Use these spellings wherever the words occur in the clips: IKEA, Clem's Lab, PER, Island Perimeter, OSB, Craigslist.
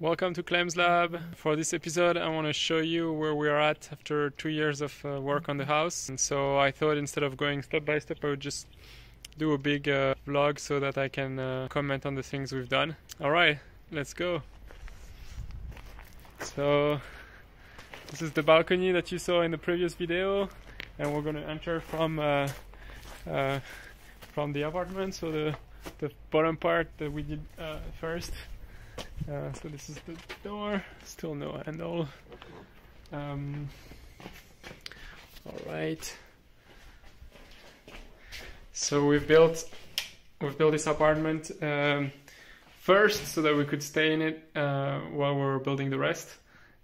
Welcome to Clem's Lab. For this episode I want to show you where we are at after 2 years of work on the house, and so I thought instead of going step by step I would just do a big vlog so that I can comment on the things we've done. Alright, let's go. So this is the balcony that you saw in the previous video, and we're gonna enter from the apartment, so the bottom part that we did first. So this is the door, still no handle. Alright, so we've built this apartment first so that we could stay in it while we were building the rest.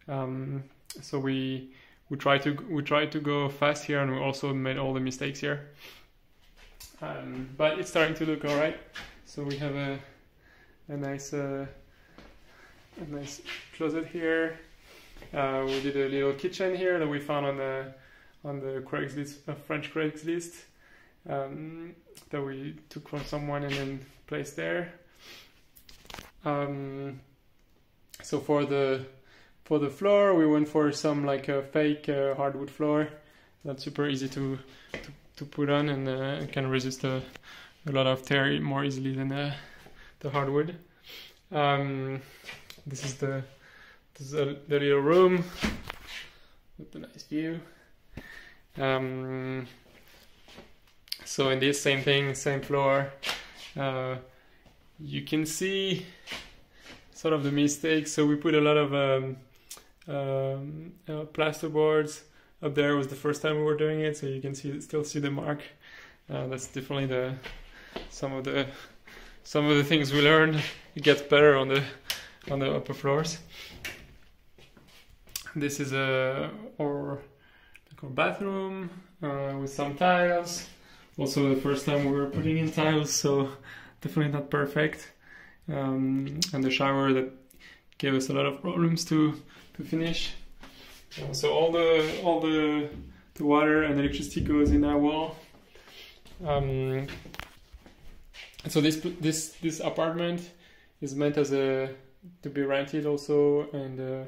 So we tried to go fast here, and we also made all the mistakes here, but it's starting to look alright. So we have a nice closet here. We did a little kitchen here that we found on the Craigslist, French Craigslist, that we took from someone and then placed there. So for the floor, we went for some like a fake hardwood floor that's super easy to put on, and can resist a lot of tear more easily than the hardwood. This is the little room with a nice view. So in this same thing, same floor, you can see sort of the mistakes. So we put a lot of plasterboards up there. It was the first time we were doing it, so you can still see the mark. That's definitely some of the things we learned. It gets better on the upper floors. This is our bathroom with some tiles. Also the first time we were putting in tiles, so definitely not perfect. And the shower that gave us a lot of problems to finish. So all the water and electricity goes in that wall. So this apartment is meant as to be rented also, and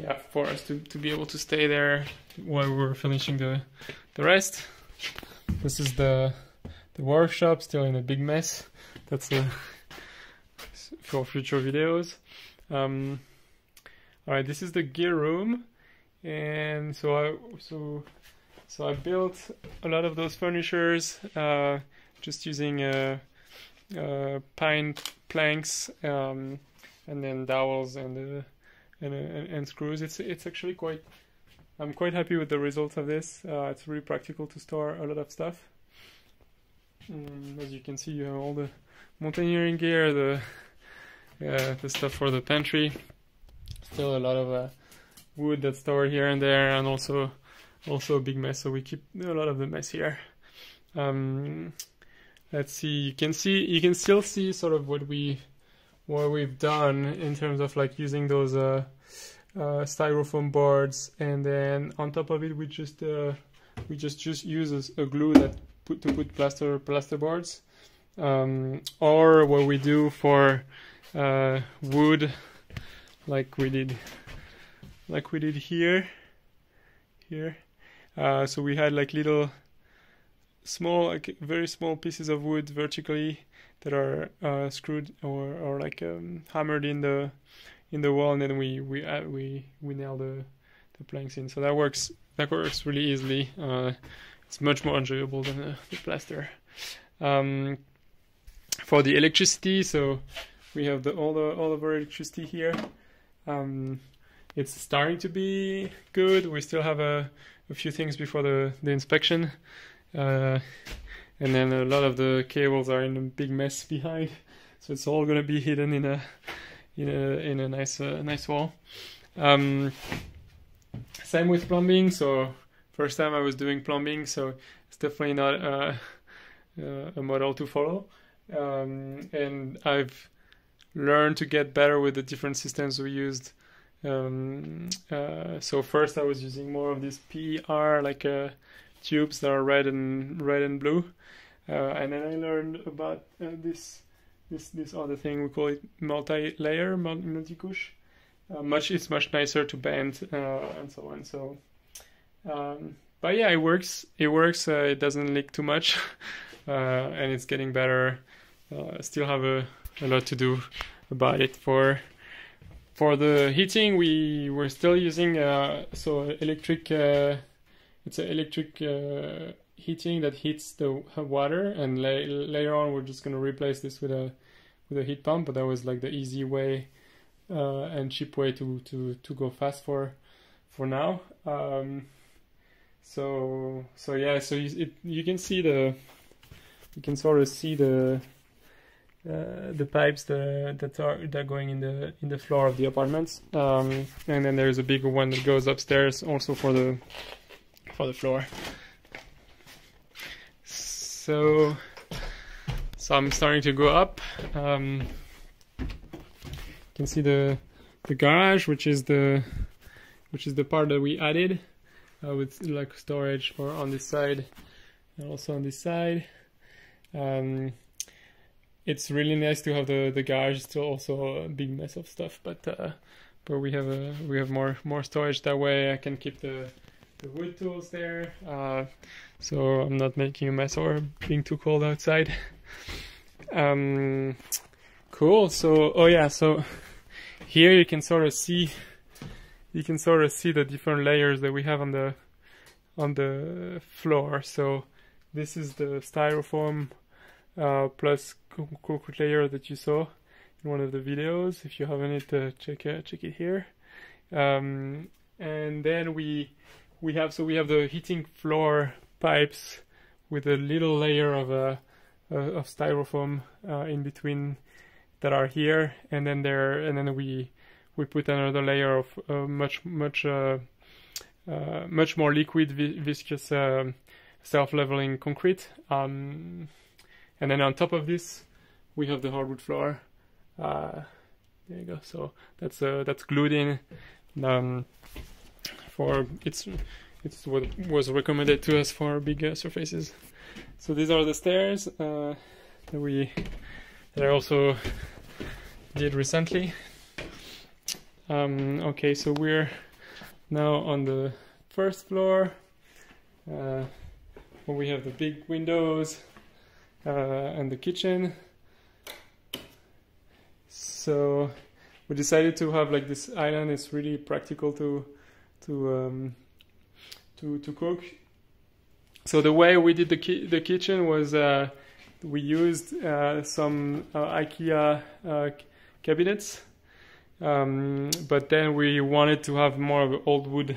yeah, for us to be able to stay there while we're finishing the rest. This is the workshop, still in a big mess. That's for future videos. All right, this is the gear room, and so I built a lot of those furnitures just using pine planks, and then dowels and screws. It's actually quite. I'm quite happy with the results of this. It's really practical to store a lot of stuff. As you can see, you have all the mountaineering gear, the stuff for the pantry. Still a lot of wood that's stored here and there, and also a big mess. So we keep a lot of the mess here. Let's see. You can still see sort of what we've done in terms of like using those styrofoam boards, and then on top of it we just use a glue that put plaster boards, or what we do for wood, like we did here. So we had like little. Small, like very small pieces of wood vertically that are screwed or like hammered in the wall, and then we nail the planks in. So that works really easily. It's much more enjoyable than the plaster. For the electricity, so we have all of our electricity here. It's starting to be good. We still have a few things before the inspection. And then a lot of the cables are in a big mess behind, so it's all gonna be hidden in a nice wall. Same with plumbing. So first time I was doing plumbing, so it's definitely not a model to follow. And I've learned to get better with the different systems we used. So first I was using more of this PER, like a tubes that are red and blue, and then I learned about this this other thing. We call it multi-layer, multi-couche. It's much nicer to bend and so on. So, but yeah, it works. It works. It doesn't leak too much, and it's getting better. Still have a lot to do about it. For the heating, we're still using electric. It's an electric heating that heats the water, and later on we're just gonna replace this with a heat pump. But that was like the easy way and cheap way to go fast for now. So yeah, so you can see you can sort of see the pipes that are going in the floor of the apartments, and then there's a bigger one that goes upstairs also for the floor. So I'm starting to go up. You can see the garage, which is the part that we added with like storage for on this side and also on this side. It's really nice to have the garage. Still also a big mess of stuff, but we have more storage that way. I can keep the wood tools there, so I'm not making a mess or being too cold outside. Cool. So so here you can sort of see the different layers that we have on the floor. So this is the styrofoam plus concrete layer that you saw in one of the videos. If you haven't, check it here. And then we have the heating floor pipes with a little layer of styrofoam in between that are here, and then we put another layer of much more liquid viscous self-leveling concrete, and then on top of this we have the hardwood floor. There you go. So that's glued in. It's what was recommended to us for big surfaces. So these are the stairs that I also did recently. Okay, so we're now on the first floor, where we have the big windows and the kitchen. So we decided to have like this island. It's really practical to cook. So the way we did the kitchen was we used some IKEA cabinets, but then we wanted to have more of an old wood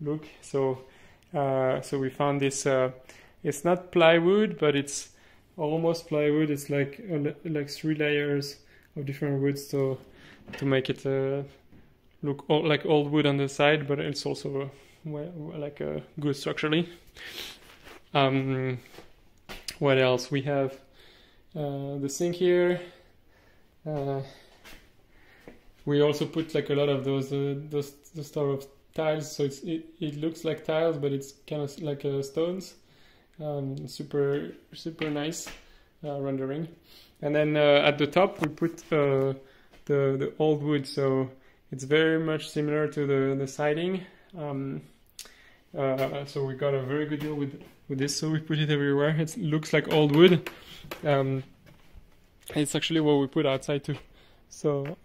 look. So so we found this. It's not plywood, but it's almost plywood. It's like three layers of different woods. So to make it look like old wood on the side, but it's also like a good structurally. What else? We have the sink here. We also put like a lot of those sort of tiles, so it looks like tiles, but it's kind of like stones. Super nice rendering. And then at the top we put the old wood, so it's very much similar to the siding. So we got a very good deal with this, so we put it everywhere. It looks like old wood. It's actually what we put outside too. So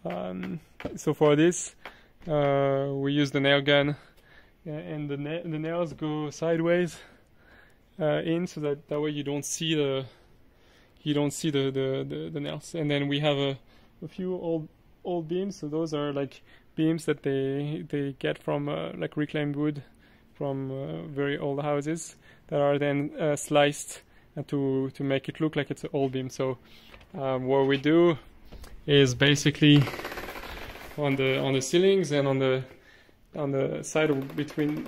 so for this we use the nail gun, and the nails go sideways in, so that way you don't see the nails. And then we have a few old beams. So those are like beams that they get from like reclaimed wood from very old houses, that are then sliced to make it look like it's an old beam. So what we do is basically on the ceilings and on the side of between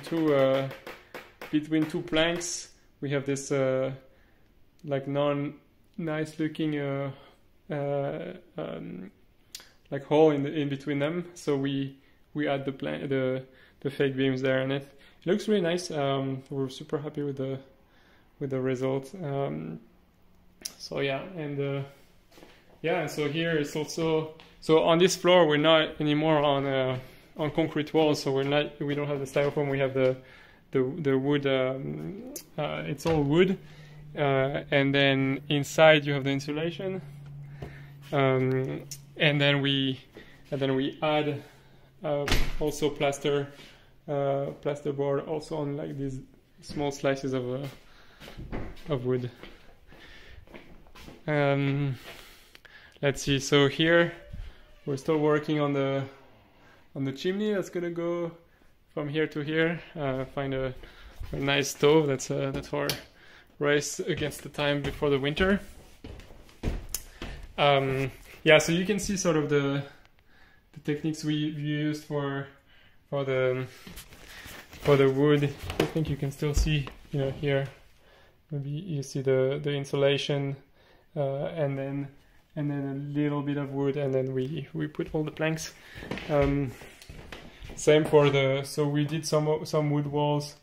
two planks, we have this like non-nice looking like hole in between them. So we add the fake beams there, and it looks really nice. We're super happy with the result. So yeah, and Yeah, so here it's also, so on this floor we're not anymore on concrete walls, so we're not, we don't have the styrofoam, we have the wood, it's all wood, and then inside you have the insulation, and then we add also plasterboard also on like these small slices of wood. Let's see. So here we're still working on the chimney that's gonna go from here to here. Find a nice stove that's our race against the time before the winter. Yeah, so you can see sort of the techniques we used for the wood. I think you can still see, you know, here maybe you see the insulation, and then a little bit of wood, and then we put all the planks. Same for the, so we did some wood walls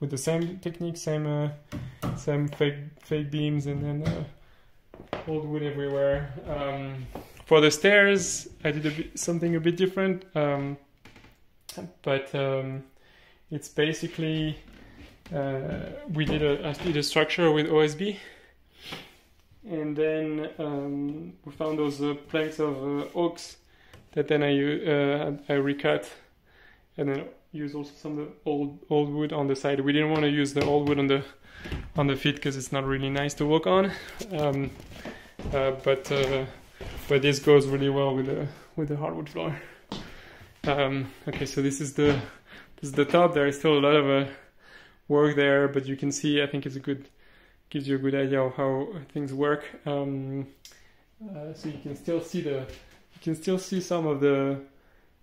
with the same technique, same fake beams, and then old wood everywhere. For the stairs, I did something a bit different, but it's basically I did a structure with OSB, and then we found those planks of oaks that then I recut, and then use also some of the old wood on the side. We didn't want to use the old wood on the feet because it's not really nice to walk on, but this goes really well with the hardwood floor. Okay, so this is the top. There is still a lot of work there, but you can see, I think it's gives you a good idea of how things work. So you can still see some of the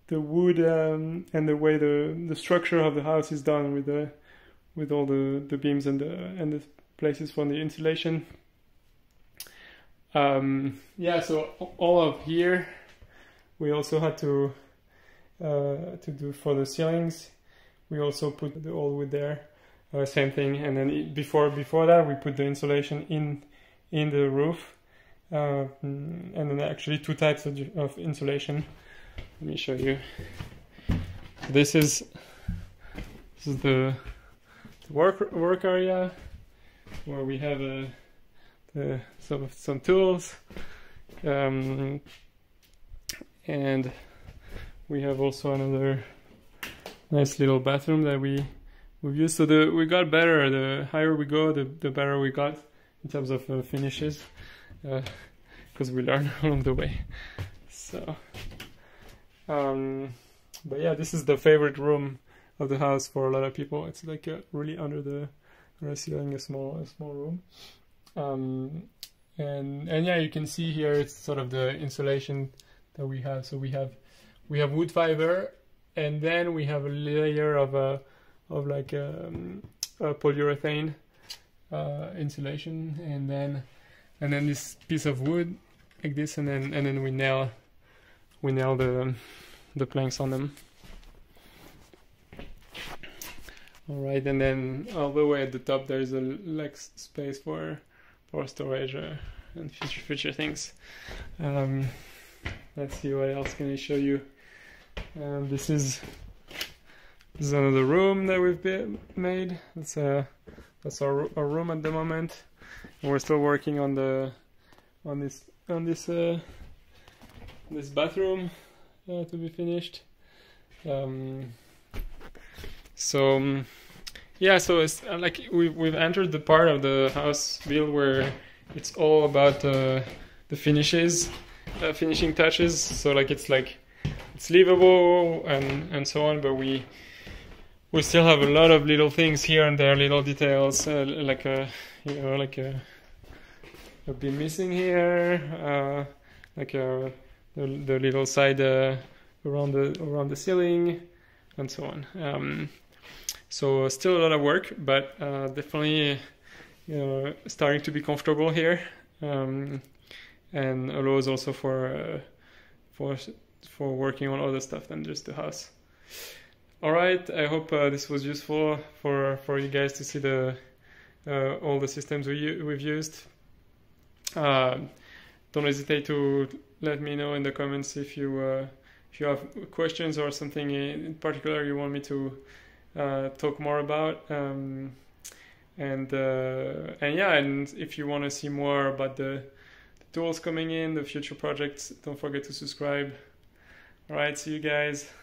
wood, and the way the structure of the house is done with all the beams and the places for the insulation. Yeah, so all of here we also had to do for the ceilings. We also put the old wood there, same thing, and then before that we put the insulation in the roof, and then actually two types of insulation. Let me show you. This is the work area where we have some tools, and we have also another nice little bathroom that we've used. So we got better. The higher we go, the better we got in terms of finishes, because we learn along the way. So, but yeah, this is the favorite room of the house for a lot of people. It's like really under the ceiling, a small room. And yeah, you can see here it's sort of the insulation that we have. So we have wood fiber, and then we have a layer of polyurethane insulation, and then this piece of wood like this, and then we nail the planks on them. All right, and then all the way at the top there is a like space for storage and future things. Let's see, what else can I show you? This is another room that we've made. That's our room at the moment. And we're still working on this bathroom to be finished. Yeah, so it's like we've entered the part of the house build where it's all about the finishes, finishing touches. So like it's livable and so on, but we still have a lot of little things here and there, little details, like a beam missing here, the little side around the ceiling, and so on. So still a lot of work, but definitely, you know, starting to be comfortable here, and allows also for working on other stuff than just the house. All right, I hope this was useful for you guys to see all the systems we've used. Don't hesitate to let me know in the comments if you have questions or something in particular you want me to talk more about. And yeah, and if you want to see more about the tools coming in, the future projects, don't forget to subscribe. All right, see you guys.